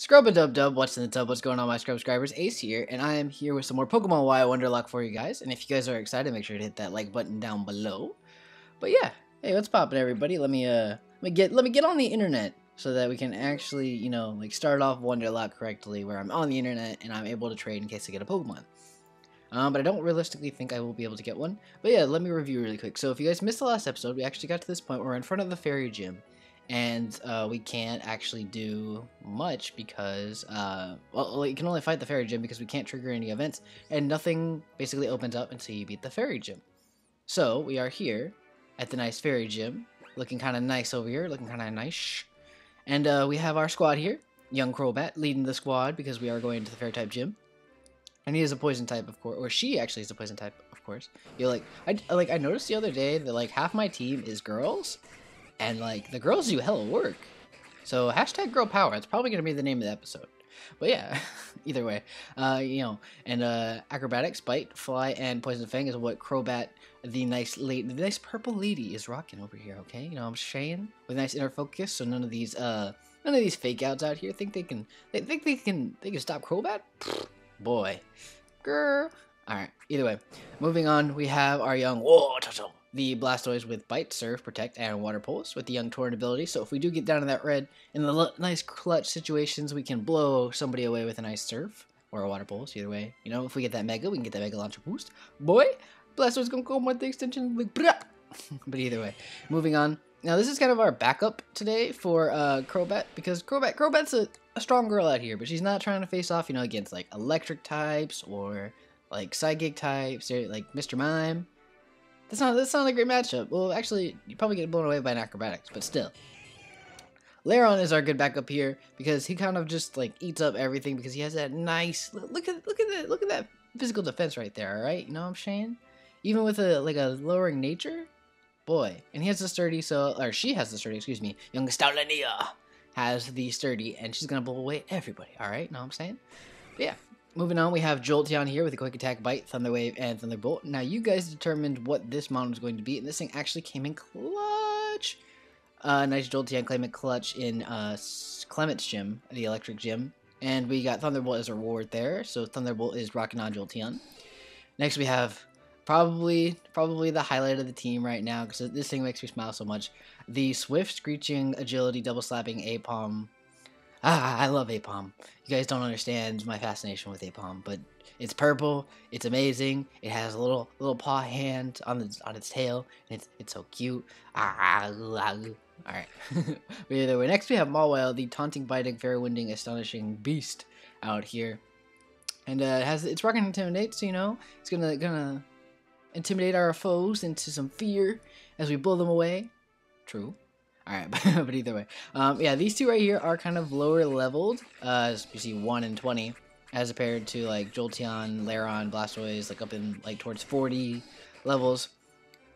Scrub-a-dub-dub, what's in the tub, what's going on my subscribers? Ace here, and I am here with some more Pokemon Y Wonderlock for you guys, and if you guys are excited, make sure to hit that like button down below. But yeah, hey, what's poppin' everybody? Let me get on the internet so that we can actually, you know, like start off Wonderlock correctly where I'm on the internet and I'm able to trade in case I get a Pokemon. But I don't realistically think I will be able to get one. But yeah, let me review really quick. So if you guys missed the last episode, we actually got to this point where we're in front of the Fairy Gym. And we can't actually do much because, well, you can only fight the Fairy Gym because we can't trigger any events, and nothing basically opens up until you beat the Fairy Gym. So we are here at the nice Fairy Gym, looking kind of nice over here, looking kind of nice. And we have our squad here, young Crobat leading the squad because we are going to the Fairy type Gym. And he is a poison type, of course, or she actually is a poison type, of course. You're like, I noticed the other day that like half my team is girls. And, like, the girls do hella work. So, hashtag girl power. That's probably going to be the name of the episode. But, yeah. Either way. You know. And, acrobatics, bite, fly, and poison fang is what Crobat, the nice purple lady, is rocking over here, okay? You know what I'm saying? With nice inner focus. So, none of these fake outs out here think they can stop Crobat? Pfft, boy. Girl. Alright. Either way. Moving on, we have our young... Whoa, Toto. The Blastoise with Bite, Surf, Protect, and Water Pulse with the Young Torrent ability. So if we do get down to that red, in the nice clutch situations, we can blow somebody away with a nice Surf or a Water Pulse. Either way, you know, if we get that Mega, we can get that Mega Launcher boost. Boy, Blastoise gonna go with the extension. Like, but either way, moving on. Now this is kind of our backup today for Crobat because Crobat's a strong girl out here, but she's not trying to face off, you know, against like electric types or like psychic types or like Mr. Mime. That's not a great matchup. Well, actually, you probably get blown away by an acrobatics, but still. Lairon is our good backup here because he kind of just like eats up everything because he has that nice look at that physical defense right there. All right, you know what I'm saying? Even with a lowering nature, boy, and he has the sturdy. So or she has the sturdy. Excuse me, young Stalania has the sturdy, and she's gonna blow away everybody. All right, you know what I'm saying? But yeah. Moving on, we have Jolteon here with a Quick Attack, Bite, Thunder Wave, and Thunderbolt. Now, you guys determined what this mon was going to be, and this thing actually came in clutch. Nice Jolteon came in clutch in Clement's Gym, the Electric Gym. And we got Thunderbolt as a reward there, so Thunderbolt is rocking on Jolteon. Next, we have probably the highlight of the team right now, because this thing makes me smile so much. The Swift, Screeching, Agility, Double Slapping, Aipom. Ah, I love Aipom. You guys don't understand my fascination with Aipom, but it's purple, it's amazing, it has a little paw hand on its tail, and it's so cute. Ah, alright. But either way, next we have Mawile, the taunting, biting, fairy winding, astonishing beast out here. And it's rocking Intimidate, so you know, it's gonna intimidate our foes into some fear as we blow them away. True. Alright, but either way. Yeah, these two right here are kind of lower leveled, as you see 1 and 20, as compared to like Jolteon, Lairon, Blastoise, like up in like towards 40 levels.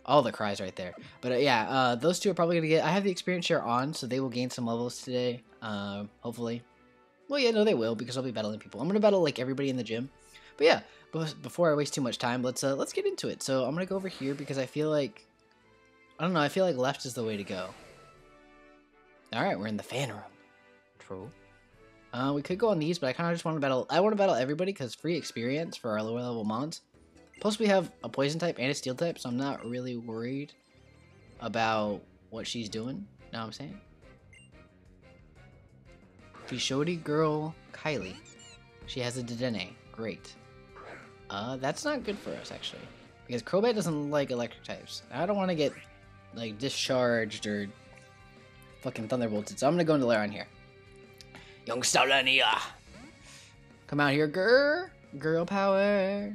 All the cries right there. But yeah, those two are probably going to get, I have the experience share on, so they will gain some levels today, hopefully. Well, yeah, no, they will, because I'll be battling people. I'm going to battle like everybody in the gym. But yeah, before I waste too much time, let's get into it. So I'm going to go over here because I feel like, I don't know, I feel like left is the way to go. Alright, we're in the fan room. True. We could go on these, but I kind of just want to battle... I want to battle everybody because free experience for our lower level mons. Plus, we have a poison type and a steel type, so I'm not really worried about what she's doing. Know what I'm saying? Fishody girl Kylie. She has a Dedenne. Great. That's not good for us, actually. Because Crobat doesn't like electric types. I don't want to get, like, discharged or... fucking Thunderbolted, so I'm gonna go into Lairon here. Young Stalania! Come out here, girl! Girl power!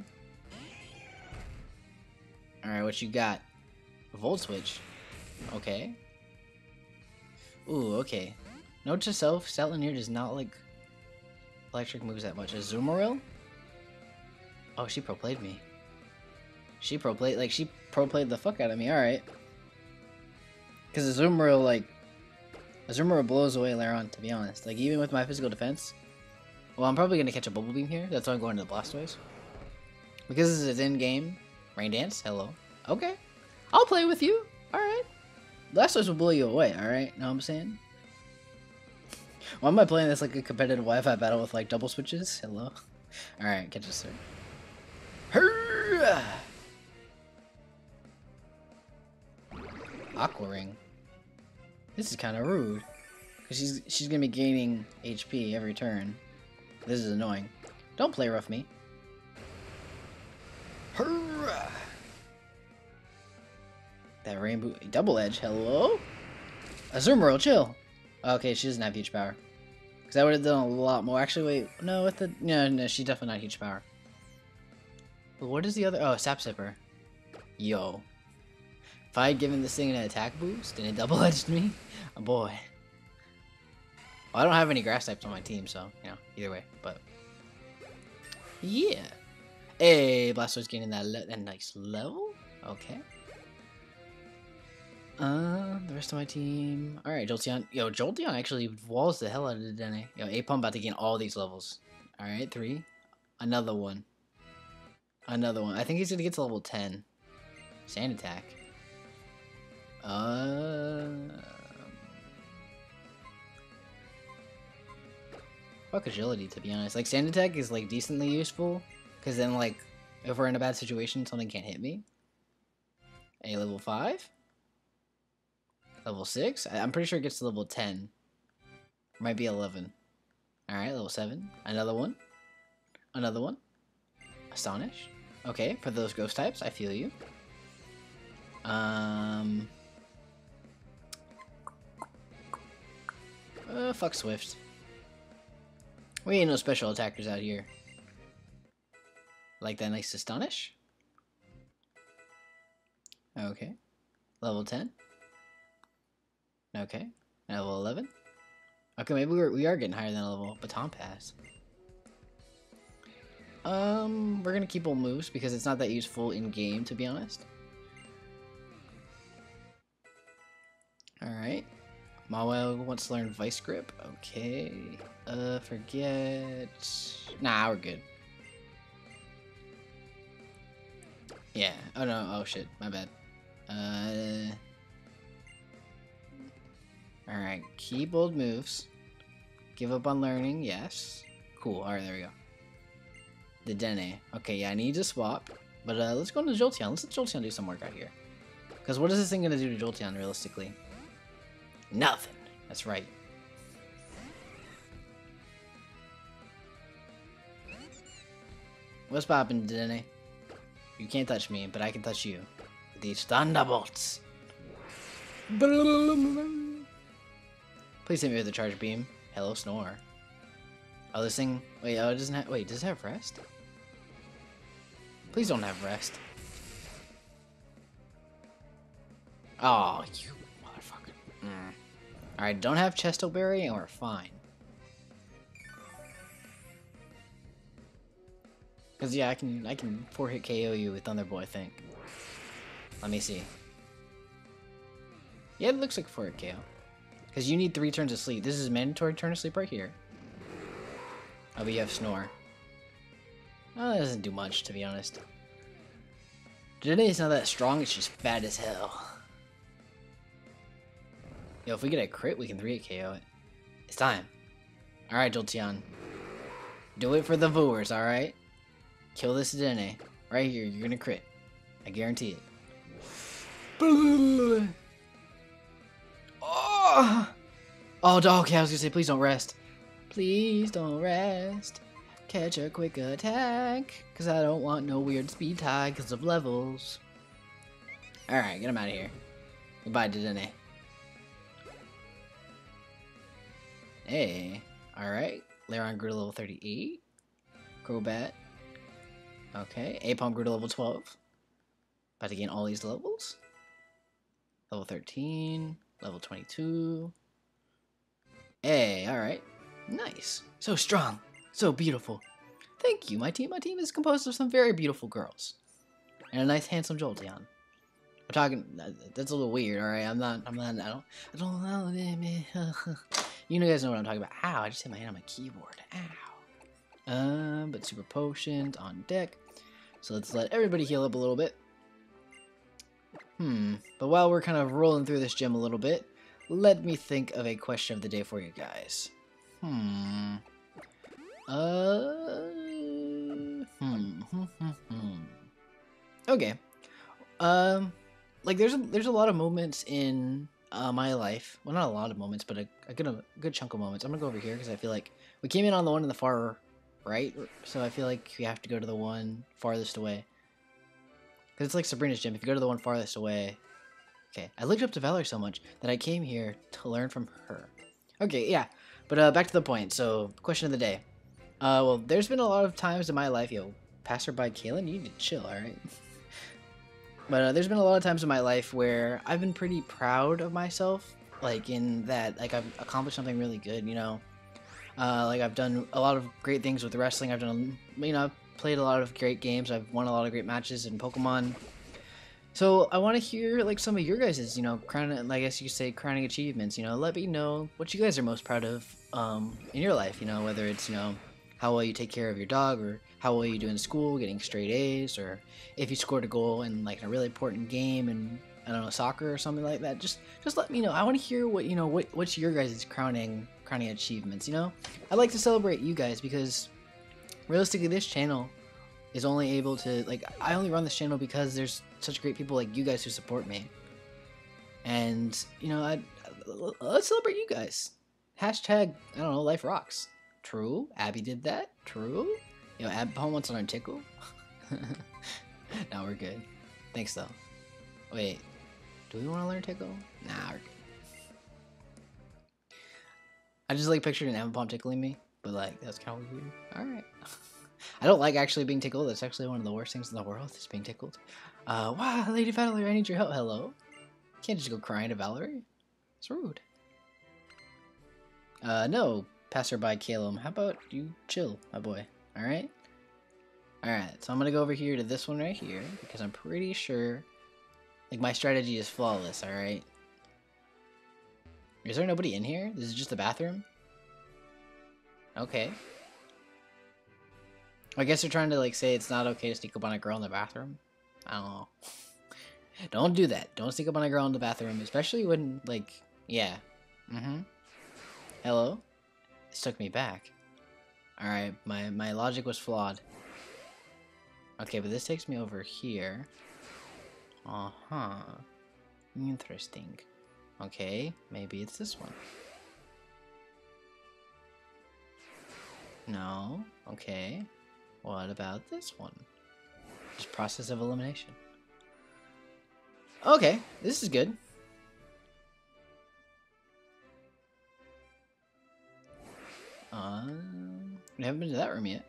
Alright, what you got? Volt Switch. Okay. Ooh, okay. Note to self, Stalania does not like electric moves that much. Azumarill? Oh, she pro-played me. She pro-played the fuck out of me, alright. Because Azumarill, like, Azumarill blows away Lairon, to be honest. Like, even with my physical defense... Well, I'm probably going to catch a Bubble Beam here. That's why I'm going to the Blastoise. Because this is in-game. Rain Dance? Hello. Okay. I'll play with you. Alright. Blastoise will blow you away, alright? Know what I'm saying? Why am I playing this like a competitive Wi-Fi battle with like double switches? Hello? Alright, catch us there. Aqua Ring. This is kind of rude. Because she's going to be gaining HP every turn. This is annoying. Don't play rough me. Hurrah! That rainbow double edge. Hello? Azumarill, chill. Okay, she doesn't have huge power. Because I would have done a lot more. Actually, wait. No, with the no, she's definitely not huge power. But what is the other? Oh, Sap Sipper. Yo. If I had given this thing an attack boost and it double edged me, oh boy. Well, I don't have any grass types on my team, so you know, either way. But yeah. Hey, Blastoise getting that nice level. Okay. The rest of my team. Alright, Jolteon. Yo, Jolteon actually walls the hell out of Dedenne. Yo, Aipom about to gain all these levels. Alright, 3. Another one. Another one. I think he's gonna get to level 10. Sand attack. Fuck agility, to be honest. Like, sand attack is, like, decently useful. Because then, like, if we're in a bad situation, something can't hit me. A level 5? Level 6? I'm pretty sure it gets to level 10. Might be 11. Alright, level 7. Another one. Another one. Astonish. Okay, for those ghost types, I feel you. Fuck Swift. We ain't no special attackers out here. Like that nice Astonish? Okay. Level 10. Okay, level 11. Okay, maybe we are getting higher than a level. Baton Pass. We're gonna keep on moves because it's not that useful in game, to be honest. All right, Mawile wants to learn Vice Grip. Okay, forget. Nah, we're good. Yeah. Oh no. Oh shit. My bad. Alright, keep old moves. Give up on learning, yes. Cool, alright, there we go. Dedenne. Okay, yeah, I need to swap. But let's go into Jolteon. Let's let Jolteon do some work out here. Because what is this thing going to do to Jolteon, realistically? Nothing. That's right. What's poppin', Dedenne? You can't touch me, but I can touch you. These Thunderbolts. Please hit me with a charge beam. Hello, Snore. Oh, this thing. Wait, oh, it doesn't have. Wait, does it have rest? Please don't have rest. Oh, you motherfucker. Mm. Alright, don't have Chestoberry and we're fine. Because, yeah, I can 4-hit KO you with Thunderbolt, I think. Let me see. Yeah, it looks like 4-hit KO. Because you need 3 turns of sleep. This is a mandatory turn of sleep right here. Oh, but you have Snore. Oh, that doesn't do much, to be honest. Dedenne's not that strong, it's just fat as hell. Yo, if we get a crit, we can 3-hit KO it. It's time. Alright, Jolteon. Do it for the viewers, alright? Kill this Dedenne. Right here, you're gonna crit. I guarantee it. Oh, dog, okay, I was gonna say, please don't rest. Please don't rest. Catch a quick attack. Because I don't want no weird speed tie because of levels. Alright, get him out of here. Goodbye, Dedenne. Hey. Alright. Lairon grew to level 38. Crobat. Okay. Aipom grew to level 12. About to gain all these levels. Level 13. Level 22. Hey, alright. Nice. So strong. So beautiful. Thank you. My team is composed of some very beautiful girls. And a nice handsome Jolteon. We're talking that's a little weird, alright? I don't know. You guys know what I'm talking about. Ow, I just hit my hand on my keyboard. Ow. But super potions on deck. So let's let everybody heal up a little bit. But while we're kind of rolling through this gym a little bit, let me think of a question of the day for you guys. Okay. Like there's a lot of moments in my life. Well, not a lot of moments, but a good chunk of moments. I'm gonna go over here because I feel like we came in on the one in the far right, so I feel like we have to go to the one farthest away. Because it's like Sabrina's gym. If you go to the one farthest away. Okay, I looked up to Valerie so much that I came here to learn from her. Okay, yeah. But back to the point. So, question of the day. Well, there's been a lot of times in my life. Yo, passerby Kaylin, you need to chill, alright? But there's been a lot of times in my life where I've been pretty proud of myself. Like, in that, like, I've accomplished something really good, you know? Like, I've done a lot of great things with wrestling. I've done, you know, I've played a lot of great games. I've won a lot of great matches in Pokemon. So I want to hear like some of your guys' crowning, I guess you say, crowning achievements. Let me know what you guys are most proud of in your life. Whether it's how well you take care of your dog, or how well you do in school, getting straight A's, or if you scored a goal in like a really important game and I don't know, soccer or something like that. Just let me know. I want to hear what what's your guys' crowning achievements. I like to celebrate you guys because realistically, this channel is only able to I only run this channel because there's such great people like you guys who support me, and let's celebrate you guys. Hashtag I don't know, life rocks. True, Abby did that. True, Ambipom wants on our tickle. Now we're good. Thanks though. Wait, do we want to learn tickle? Nah, we're good. I just pictured an Ambipom tickling me, but that's kind of weird. All right. I don't like actually being tickled. That's actually one of the worst things in the world, is being tickled. Wow, Lady Valerie, I need your help. Hello? Can't just go crying to Valerie. It's rude. No, passerby Calum. How about you chill, my boy? Alright? Alright, so I'm gonna go over here to this one right here, because I'm pretty sure, my strategy is flawless, alright? Is there nobody in here? This is just the bathroom? Okay. I guess they're trying to say it's not okay to sneak up on a girl in the bathroom. I don't know. Don't do that. Don't sneak up on a girl in the bathroom, especially when yeah. Hello? This took me back. Alright, my logic was flawed. Okay, but this takes me over here. Interesting. Okay, maybe it's this one. No, okay. What about this one? Just process of elimination. Okay, this is good. We haven't been to that room yet.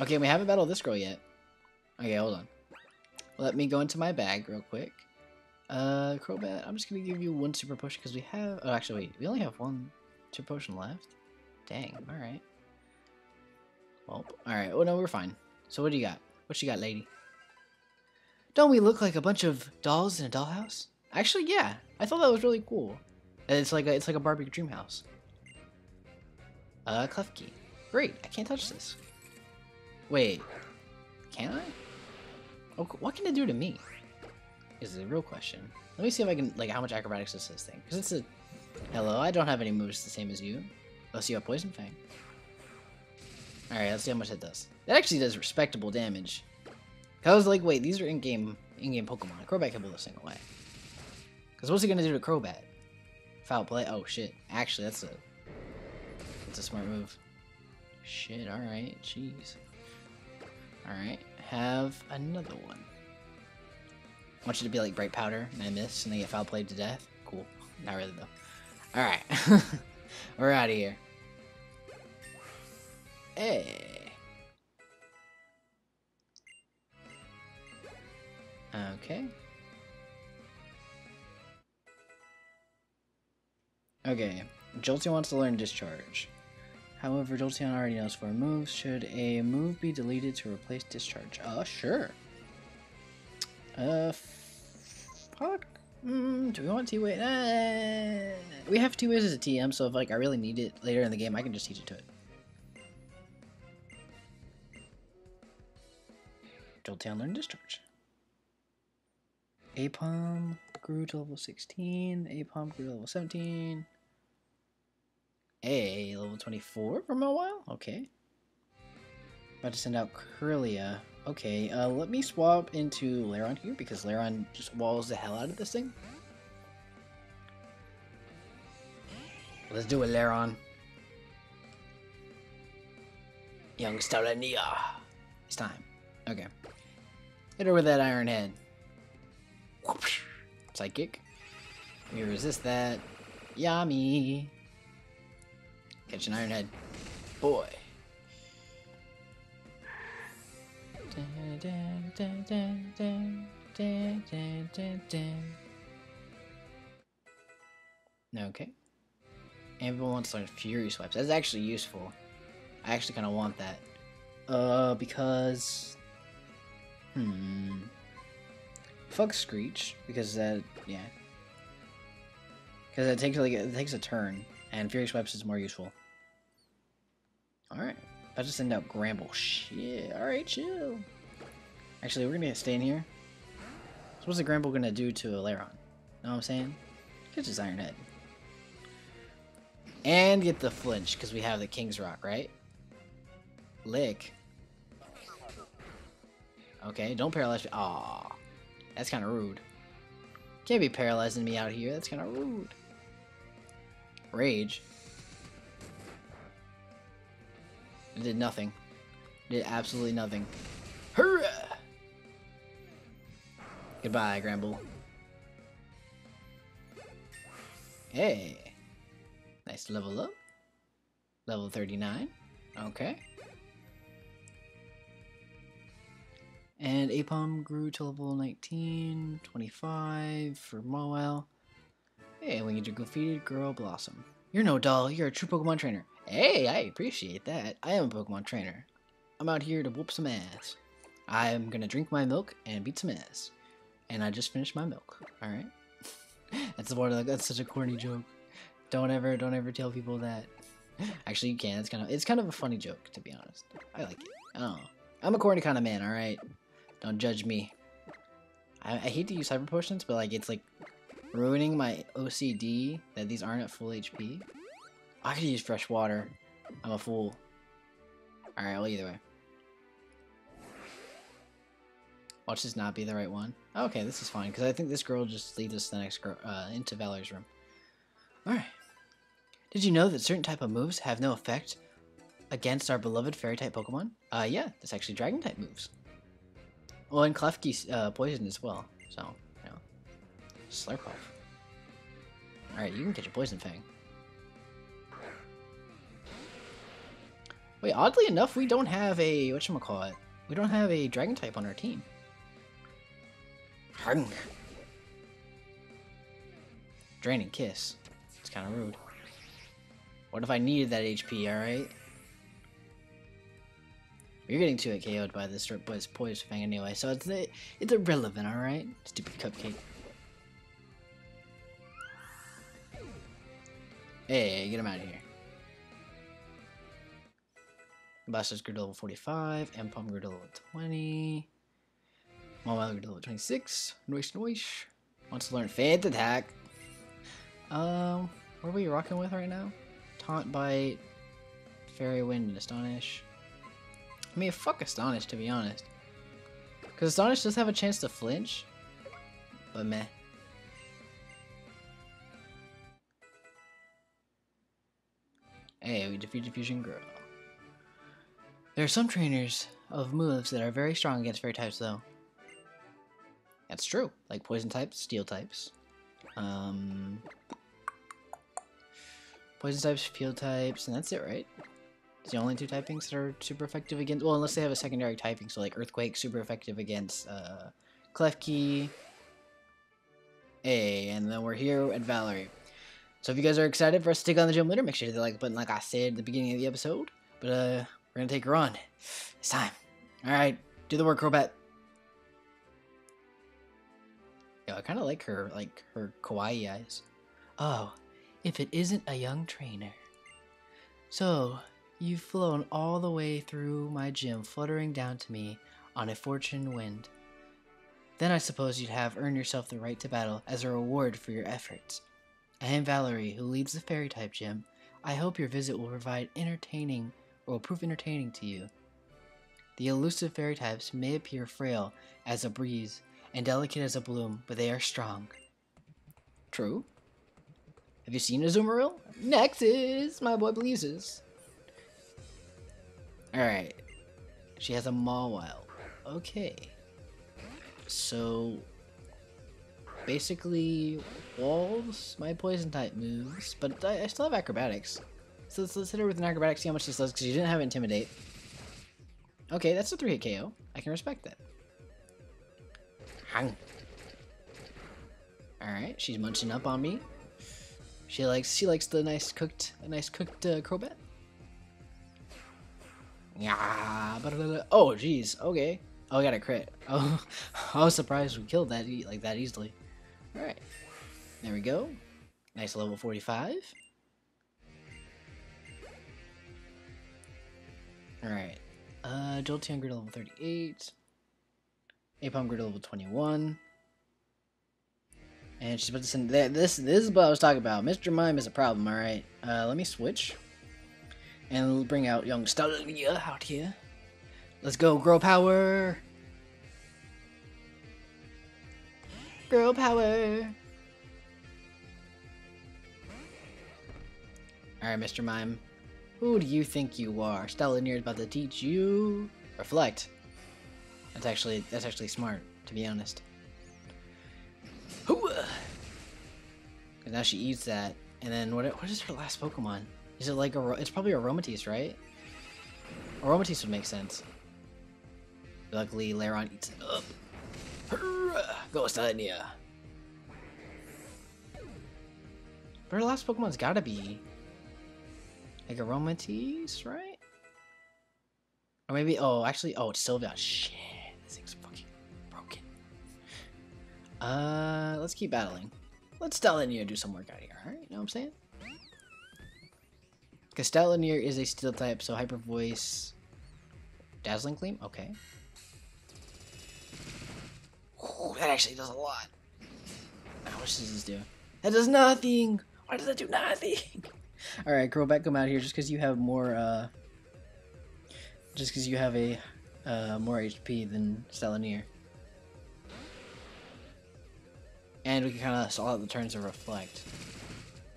Okay, we haven't battled this girl yet. Okay, hold on. Let me go into my bag real quick. Crobat, I'm just gonna give you one super potion because we have... Oh, actually, wait. We only have one super potion left. Dang, alright. Well, alright. Oh, no, we're fine. So what do you got? What you got, lady? Don't we look like a bunch of dolls in a dollhouse? Actually, yeah. I thought that was really cool. And it's like a Barbie dream house. Klefki. Great. I can't touch this. Wait. Can I? Okay, what can it do to me? Is the real question. Let me see if I can, how much acrobatics does this thing? Because it's a... Hello, I don't have any moves the same as you. Unless you have Poison Fang. Alright, let's see how much that does. That actually does respectable damage. I was like, wait, these are in-game Pokemon. Crobat can blow this thing away. Because what's he going to do to Crobat? Foul play? Oh, shit. Actually, that's a smart move. Shit, alright. Jeez. Alright, have another one. I want you to be like Bright Powder, and I miss, and they get foul played to death. Cool. Not really, though. Alright. We're out of here. Hey. Okay. Okay. Jolteon wants to learn Discharge. However, Jolteon already knows 4 moves. Should a move be deleted to replace Discharge? Sure. Fuck. Do we want T-Way? We have T-Ways as a TM, so if I really need it later in the game, I can just teach it to it. Jolteon learned Discharge. Aipom grew to level 16. Aipom grew to level 17. a level 24 for Mawile? Okay. About to send out Kirlia. Okay, let me swap into Lairon here because Lairon just walls the hell out of this thing. Let's do it, Lairon. Young Stalania. It's time. Okay. Hit her with that Iron Head. Whoopsh. Psychic. We resist that. Yummy. Catch an Iron Head. Boy. Okay. Ambipom wants to learn Fury Swipes. That's actually useful. I actually kind of want that. Because... Fuck Screech, because that... Yeah. Because it takes, like, it takes a turn, and Fury Swipes is more useful. Alright. I'll just send out Granbull. Shit. Alright, chill. Actually, we're gonna stay in here. So what's the Granbull gonna do to a Lairon? Know what I'm saying? Catch his Iron Head. And get the flinch, because we have the King's Rock, right? Lick. Okay, don't paralyze me. Aww. That's kind of rude. Can't be paralyzing me out here. That's kind of rude. Rage. It did nothing. It did absolutely nothing. Hurrah! Goodbye, Granbull. Hey. Nice level up. Level 39. Okay. And Aipom grew to level 19, 25 for Mawile. Hey, when you do defeated, girl blossom. You're no doll, you're a true Pokemon trainer. Hey, I appreciate that. I am a Pokemon trainer. I'm out here to whoop some ass. I'm gonna drink my milk and beat some ass. And I just finished my milk, alright? That's the Wonderlock, that's such a corny joke. Don't ever tell people that. Actually, you can. It's kind of a funny joke, to be honest. I like it. Oh, I'm a corny kind of man. All right, don't judge me. I hate to use hyper potions, but like it's like ruining my OCD that these aren't at full HP. I could use fresh water. I'm a fool. All right, well either way. Watch this not be the right one. Okay, this is fine because I think this girl just leads us to the next girl into Valerie's room. All right. Did you know that certain type of moves have no effect against our beloved Fairy-type Pokemon? Yeah, that's actually Dragon-type moves. Well, and Klefki's poison as well, so, you know. Slurpuff. Alright, you can catch a Poison Fang. Wait, oddly enough, we don't have a... whatchamacallit? We don't have a Dragon-type on our team. Draining Kiss. It's kind of rude. What if I needed that HP, alright? You're getting 2 KO'd by this poise thing anyway, so it's irrelevant, alright? Stupid cupcake. Hey, get him out of here. Blastoise grew to level 45, Ambipom grew to level 20, Mawile grew to level 26, Noish. Wants to learn Faith Attack. What are we rocking with right now? Haunt Bite, Fairy Wind, and Astonish. I mean, fuck Astonish, to be honest. Because Astonish does have a chance to flinch, but meh. Hey, we defeated Fusion Girl. There are some trainers of moves that are very strong against Fairy types, though. That's true. Like Poison types, Steel types. Poison types, Field types, and that's it, right? It's the only 2 typings that are super effective against... Well, unless they have a secondary typing, so like Earthquake, super effective against Klefki. Hey, and then we're here at Valerie. So if you guys are excited for us to take on the gym leader, make sure to hit the like button like I said at the beginning of the episode. But we're going to take her on. It's time. Alright, do the work, Crobat. Yo, I kind of like her, kawaii eyes. Oh. If it isn't a young trainer. So, you've flown all the way through my gym, fluttering down to me on a fortune wind. Then I suppose you'd have earned yourself the right to battle as a reward for your efforts. I am Valerie, who leads the Fairy-type gym. I hope your visit will prove entertaining to you. The elusive fairy types may appear frail as a breeze and delicate as a bloom, but they are strong. True. Have you seen Azumarill? Nexus! My boy believes this. Alright. She has a Mawile. Okay. So, basically, walls, my poison type moves, but I still have acrobatics. So let's hit her with an acrobatics, see how much this does, because she didn't have intimidate. Okay, that's a 3-hit KO. I can respect that. Hang. Alright, she's munching up on me. She likes the nice cooked Crobat. Yeah, oh jeez, okay. Oh, I got a crit. Oh, I was surprised we killed that like that easily. All right, there we go. Nice level 45. All right, Jolteon grew to level 38. Aipom grew to level 21. And she's about to send there. This is what I was talking about. Mr. Mime is a problem. All right, let me switch, and we'll bring out young Stalania out here. Let's go, girl power. Girl power. All right, Mr. Mime, who do you think you are? Stalania is about to teach you reflect. That's actually smart, to be honest. And now she eats that, and then what is her last Pokemon? Is it like a? It's probably Aromatisse, right? Aromatisse would make sense. Luckily, Lairon eats it up. Hurrah! Go, Stalania! But her last Pokemon's gotta be like Aromatisse, right? Or maybe it's Sylveon. Shit, this thing's fucking broken. Let's keep battling. Let's Stalania do some work out here, alright? You know what I'm saying? Because Stalania is a steel type, so Hyper Voice, Dazzling Gleam? Okay. Ooh, that actually does a lot. What does this do? That does nothing! Why does that do nothing? Alright, Crobat, come out here just because you have more, more HP than Stalania. And we can kind of sort out the turns to reflect.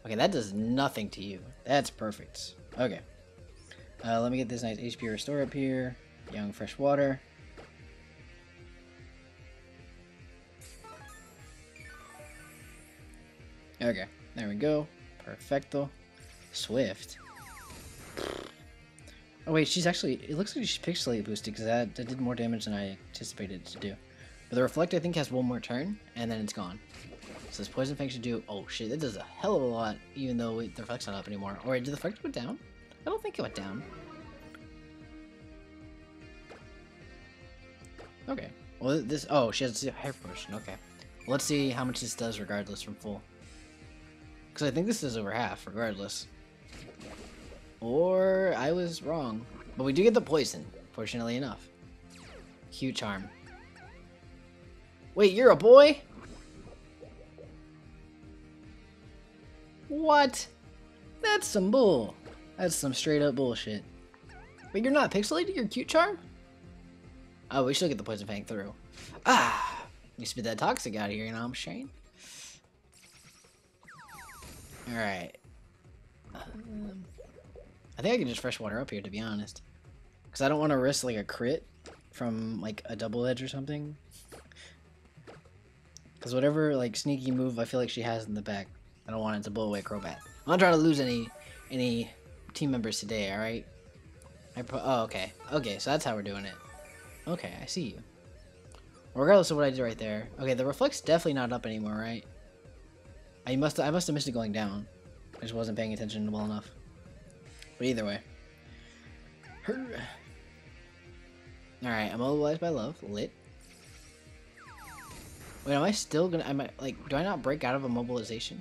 Okay, that does nothing to you. That's perfect. Okay. Let me get this nice HP restore up here. Young fresh water. Okay, there we go. Perfecto. Swift. Oh wait, she's actually, it looks like she's pixelate boosted because that did more damage than I anticipated it to do. But the Reflect, I think, has one more turn, and then it's gone. So this Poison Fang should do... Oh, shit, that does a hell of a lot, even though the Reflect's not up anymore. Or did the Reflect go down? I don't think it went down. Okay. Well, this... Oh, she has a Hyper Potion. Okay. Let's see how much this does, regardless, from full. Because I think this is over half, regardless. Or I was wrong. But we do get the Poison, fortunately enough. Huge charm. Wait, you're a boy? What? That's some bull. That's some straight up bullshit. Wait, you're not pixelated? You're cute charm? Oh, we should get the Poison Fang through. Ah! You spit that toxic out of here, you know what I'm saying? Alright. I think I can just freshwater up here, to be honest. Because I don't want to risk like a crit from like a double edge or something. Because whatever, like, sneaky move I feel like she has in the back, I don't want it to blow away Crobat. I'm not trying to lose any team members today, alright? Oh, okay. Okay, so that's how we're doing it. Okay, I see you. Regardless of what I did right there. Okay, the Reflect's definitely not up anymore, right? I must have missed it going down. I just wasn't paying attention well enough. But either way. Alright, I'm immobilized by love. Lit. Wait, am I still gonna, do I not break out of immobilization?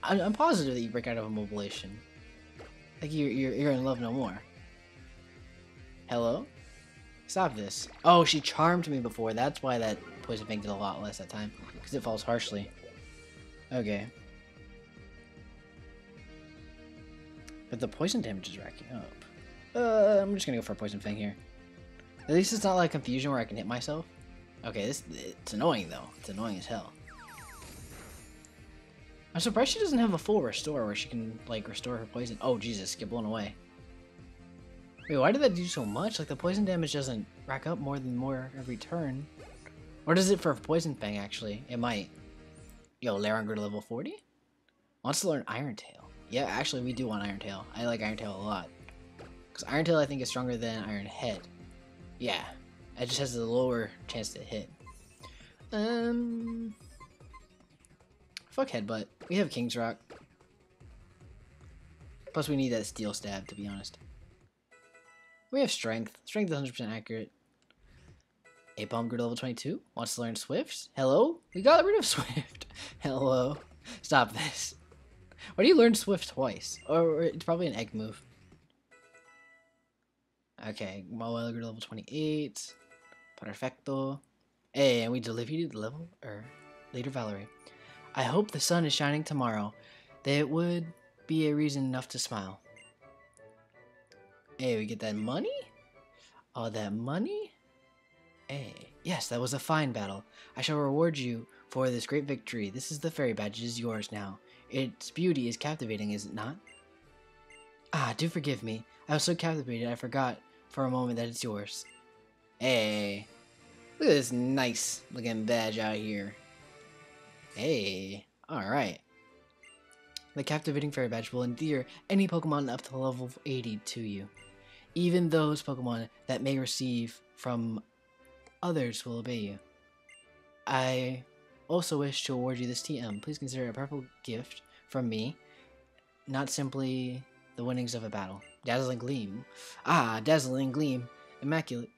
I'm positive that you break out of immobilization. Like, you're in love no more. Hello? Stop this. Oh, she charmed me before. That's why that Poison Fang did a lot less that time. Because it falls harshly. Okay. But the poison damage is racking up. I'm just gonna go for a poison fang here. At least it's not like confusion where I can hit myself. Okay, it's annoying though. It's annoying as hell. I'm surprised she doesn't have a full restore where she can like restore her poison. Oh Jesus, get blown away. Wait, why did that do so much? Like the poison damage doesn't rack up more every turn. Or does it for poison fang actually? It might. Yo, Lairon go to level 40? Wants to learn Iron Tail. Yeah, actually we do want Iron Tail. I like Iron Tail a lot. Because Iron Tail I think is stronger than Iron Head. Yeah. It just has a lower chance to hit. Fuck Headbutt. We have King's Rock. Plus we need that Steel Stab, to be honest. We have Strength. Strength is 100% accurate. Aipom grew to level 22. Wants to learn Swift. Hello? We got rid of Swift. Hello. Stop this. Why do you learn Swift twice? Or it's probably an egg move. Okay, Mawile grew to level 28. Perfecto. Hey, and we delivered the level or later Valerie. I hope the sun is shining tomorrow. That would be a reason enough to smile. Hey, we get that money? All that money? Hey, yes, that was a fine battle. I shall reward you for this great victory. This is the fairy badge. It is yours now. Its beauty is captivating, is it not? Ah, do forgive me. I was so captivated I forgot for a moment that it's yours. Hey, look at this nice looking badge out here. Hey, alright. The captivating fairy badge will endear any Pokemon up to level 80 to you. Even those Pokemon that may receive from others will obey you. I also wish to award you this TM. Please consider it a powerful gift from me, not simply the winnings of a battle. Dazzling Gleam. Ah, Dazzling Gleam. Immaculate.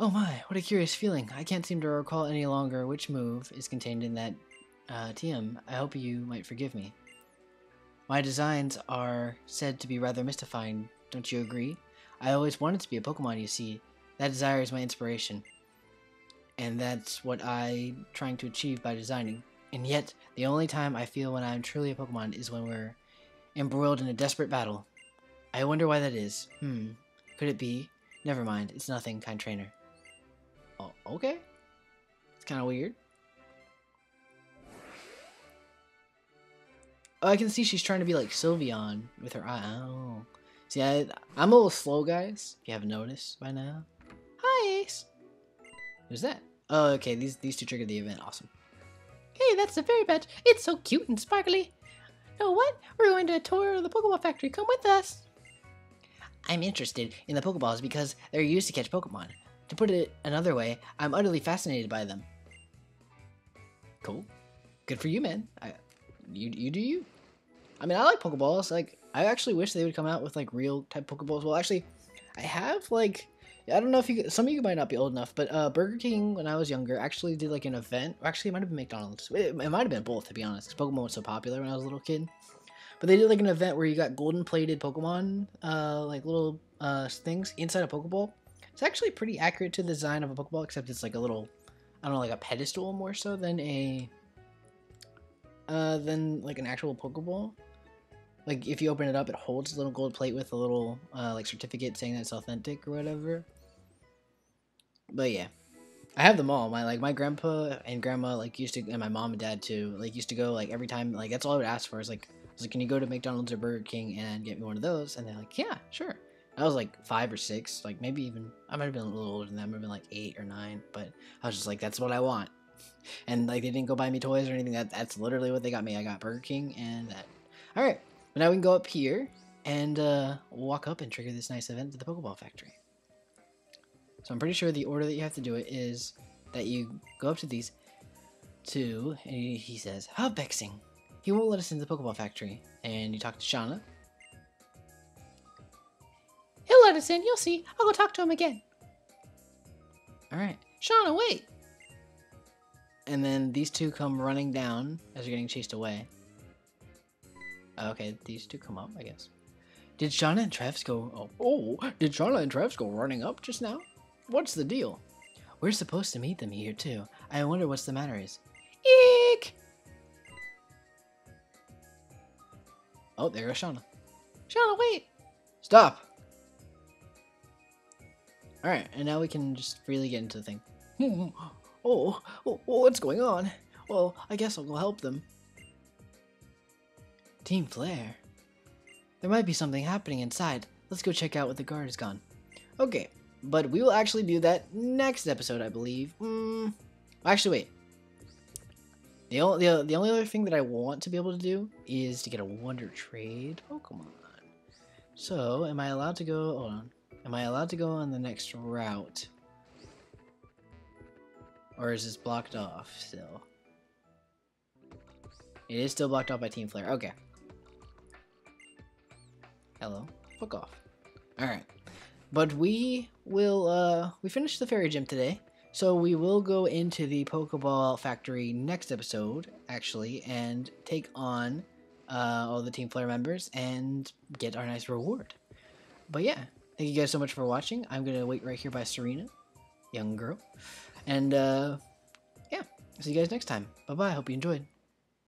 Oh my, what a curious feeling. I can't seem to recall any longer which move is contained in that TM. I hope you might forgive me. My designs are said to be rather mystifying, don't you agree? I always wanted to be a Pokemon, you see. That desire is my inspiration. And that's what I'm trying to achieve by designing. And yet, the only time I feel when I'm truly a Pokemon is when we're embroiled in a desperate battle. I wonder why that is. Could it be? Never mind, it's nothing, kind trainer. Oh, okay. It's kind of weird. Oh, I can see she's trying to be like Sylveon with her eye. Oh. See, I'm a little slow, guys, if you haven't noticed by now. Hi, Ace. Who's that? Oh, okay, these two triggered the event. Awesome. Hey, that's the fairy badge. It's so cute and sparkly. You know what? We're going to tour the Pokeball factory. Come with us. I'm interested in the Pokeballs because they're used to catch Pokemon. To put it another way, I'm utterly fascinated by them. Cool. Good for you, man. You do you. I mean, I like Pokeballs. Like, I actually wish they would come out with, like, real-type Pokeballs. Well, actually, I have, like... I don't know if you... Some of you might not be old enough, but Burger King, when I was younger, actually did, like, an event. Or actually, it might have been McDonald's. It might have been both, to be honest, because Pokemon was so popular when I was a little kid. But they did, like, an event where you got golden-plated Pokemon, like, little things inside a Pokeball. It's actually pretty accurate to the design of a Pokeball, except it's, like, a little... I don't know, like, a pedestal more so than a... than, like, an actual Pokeball. Like, if you open it up, it holds a little gold plate with a little, like, certificate saying that it's authentic or whatever. But, yeah. I have them all. My grandpa and grandma, like, used to, and my mom and dad, too, like, used to go, like, every time, like, that's all I would ask for is, like, I was like, can you go to McDonald's or Burger King and get me one of those? And they're like, yeah, sure. I was, like, 5 or 6, like, maybe even, I might have been a little older than that, I might have been, like, 8 or 9, but I was just like, that's what I want. And, like, they didn't go buy me toys or anything. That's literally what they got me. I got Burger King and that. All right. But now we can go up here and walk up and trigger this nice event at the Pokeball Factory. So I'm pretty sure the order that you have to do it is that you go up to these two, and he says, how vexing. He won't let us into the Pokeball Factory. And you talk to Shauna. He'll let us in. You'll see. I'll go talk to him again. All right. Shauna, wait. And then these two come running down as you're getting chased away. Okay, these two come up, I guess. Did Shauna and Travis go... did Shauna and Travis go running up just now? What's the deal? We're supposed to meet them here, too. I wonder what's the matter is. Eek! Oh, there goes Shauna. Shauna, wait! Stop! Alright, and now we can just really get into the thing. Oh, what's going on? Well, I guess I'll go help them. Team Flare? There might be something happening inside. Let's go check out what the guard has gone. Okay, but we will actually do that next episode, I believe. Actually, wait. The only other thing that I want to be able to do is to get a Wonder Trade Pokemon. So, am I allowed to go... Hold on. Am I allowed to go on the next route? Or is this blocked off still? It is still blocked off by Team Flare. Okay. Hello. Fuck off. Alright. But we will... we finished the Fairy Gym today. So we will go into the Pokeball Factory next episode, actually, and take on all the Team Flare members and get our nice reward. But yeah, thank you guys so much for watching. I'm going to wait right here by Serena, young girl. And yeah, see you guys next time. Bye-bye. Hope you enjoyed.